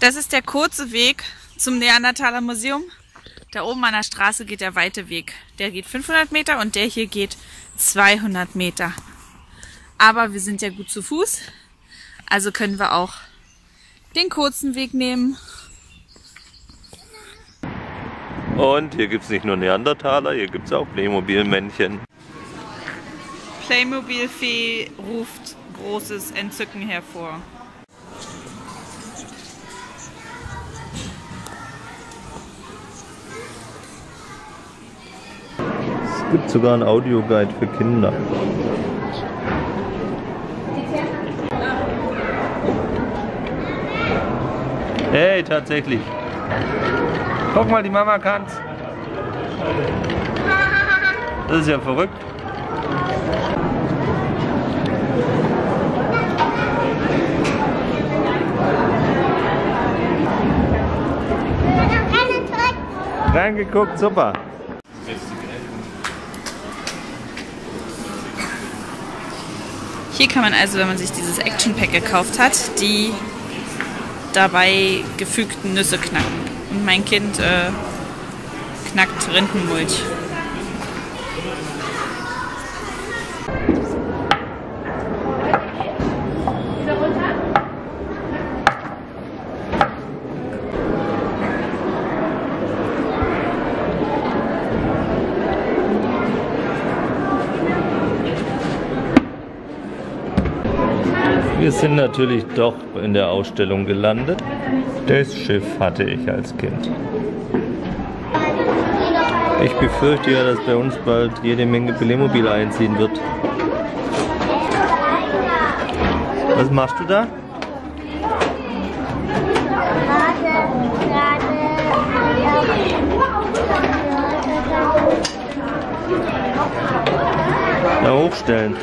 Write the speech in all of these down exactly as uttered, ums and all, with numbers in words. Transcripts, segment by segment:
Das ist der kurze Weg zum Neandertaler Museum. Da oben an der Straße geht der weite Weg. Der geht fünfhundert Meter und der hier geht zweihundert Meter. Aber wir sind ja gut zu Fuß, also können wir auch den kurzen Weg nehmen. Und hier gibt es nicht nur Neandertaler, hier gibt es auch Playmobil-Männchen. Playmobil-Fee ruft großes Entzücken hervor. Es gibt sogar einen Audioguide für Kinder. Hey, tatsächlich. Guck mal, die Mama kann's. Das ist ja verrückt. Reingeguckt, super. Hier kann man also, wenn man sich dieses Action Pack gekauft hat, die dabei gefügten Nüsse knacken. Und mein Kind äh, knackt Rindenmulch. Wir sind natürlich doch in der Ausstellung gelandet. Das Schiff hatte ich als Kind. Ich befürchte ja, dass bei uns bald jede Menge Playmobil einziehen wird. Was machst du da? Da hochstellen.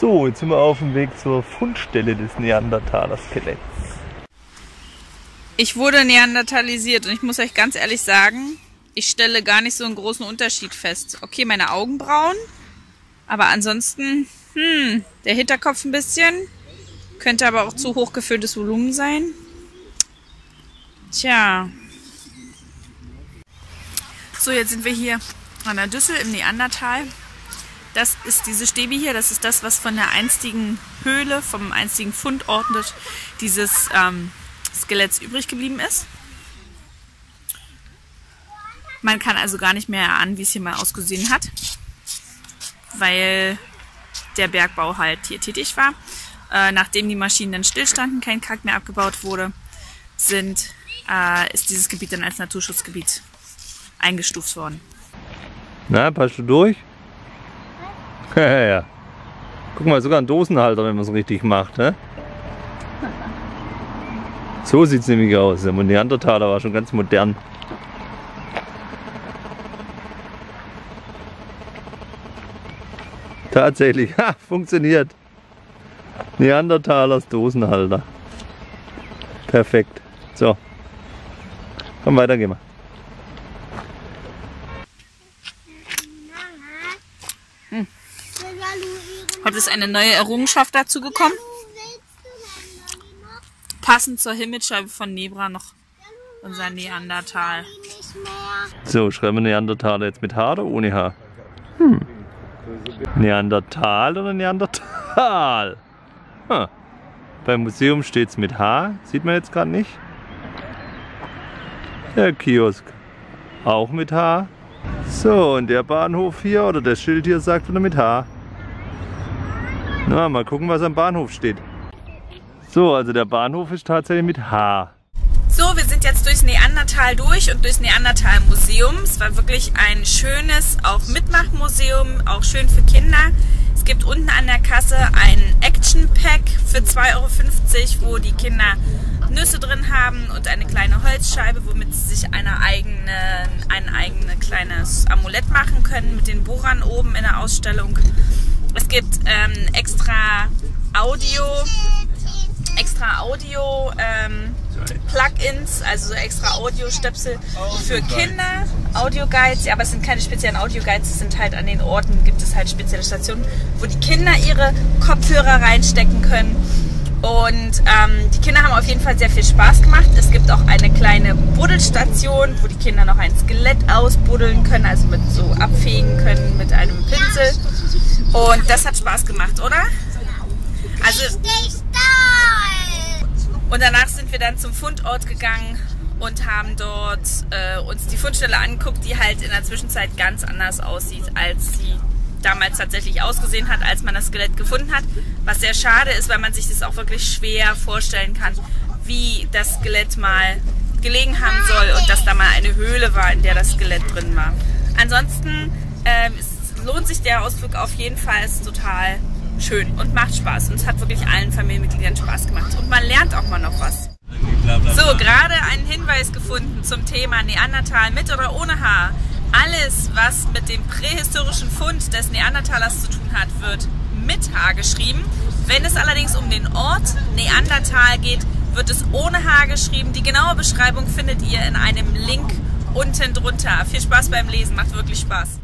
So, jetzt sind wir auf dem Weg zur Fundstelle des Neandertaler-Skeletts. Ich wurde neandertalisiert und ich muss euch ganz ehrlich sagen, ich stelle gar nicht so einen großen Unterschied fest. Okay, meine Augenbrauen, aber ansonsten, hm, der Hinterkopf ein bisschen, könnte aber auch zu hoch gefülltes Volumen sein. Tja. So, jetzt sind wir hier an der Düssel im Neandertal. Das ist diese Stäbe hier, das ist das, was von der einstigen Höhle, vom einstigen Fundort dieses ähm, Skeletts übrig geblieben ist. Man kann also gar nicht mehr erahnen, wie es hier mal ausgesehen hat, weil der Bergbau halt hier tätig war. Äh, nachdem die Maschinen dann stillstanden, kein Kalk mehr abgebaut wurde, sind, äh, ist dieses Gebiet dann als Naturschutzgebiet eingestuft worden. Na, passt du durch? Ja, ja. Guck mal, sogar ein Dosenhalter, wenn man es richtig macht. Ne? So sieht es nämlich aus. Der Neandertaler war schon ganz modern. Tatsächlich, ha, funktioniert. Neandertalers Dosenhalter. Perfekt. So, komm, weiter gehen wir. Hm. Heute ist eine neue Errungenschaft dazu gekommen. Passend zur Himmelscheibe von Nebra noch unser Neandertal. So, schreiben wir Neandertaler jetzt mit H oder ohne H? Hm. Neandertal oder Neandertal? Hm. Beim Museum steht es mit H, sieht man jetzt gerade nicht. Der Kiosk auch mit H. So, und der Bahnhof hier, oder das Schild hier, sagt wieder mit H. Na, mal gucken, was am Bahnhof steht. So, also der Bahnhof ist tatsächlich mit H. So, wir sind jetzt durchs Neandertal durch und durchs Neandertal Museum. Es war wirklich ein schönes, auch Mitmachmuseum, auch schön für Kinder. Es gibt unten an der Kasse ein Action Pack für zwei Euro fünfzig, wo die Kinder Nüsse drin haben und eine kleine Holzscheibe, womit sie sich eine eigene, ein eigenes kleines Amulett machen können mit den Bohrern oben in der Ausstellung. Es gibt ähm, extra Audio, extra Audio ähm, Plugins, also so extra Audio-Stöpsel für Kinder, Audio-Guides, ja, aber es sind keine speziellen Audio-Guides, es sind halt an den Orten, gibt es halt spezielle Stationen, wo die Kinder ihre Kopfhörer reinstecken können. Und ähm, die Kinder haben auf jeden Fall sehr viel Spaß gemacht. Es gibt auch eine kleine Buddelstation, wo die Kinder noch ein Skelett ausbuddeln können, also mit so abfegen können mit einem Pinsel. Und das hat Spaß gemacht, oder? Also, und danach sind wir dann zum Fundort gegangen und haben dort äh, uns die Fundstelle angeguckt, die halt in der Zwischenzeit ganz anders aussieht, als sie damals tatsächlich ausgesehen hat, als man das Skelett gefunden hat. Was sehr schade ist, weil man sich das auch wirklich schwer vorstellen kann, wie das Skelett mal gelegen haben soll und dass da mal eine Höhle war, in der das Skelett drin war. Ansonsten ähm, es lohnt sich der Ausflug auf jeden Fall, ist total schön und macht Spaß. Und es hat wirklich allen Familienmitgliedern Spaß gemacht. Und man lernt auch mal noch was. So, gerade einen Hinweis gefunden zum Thema Neandertal mit oder ohne Haar. Alles, was mit dem prähistorischen Fund des Neandertalers zu tun hat, wird mit Haar geschrieben. Wenn es allerdings um den Ort Neandertal geht, wird es ohne Haar geschrieben. Die genaue Beschreibung findet ihr in einem Link unten drunter. Viel Spaß beim Lesen, macht wirklich Spaß.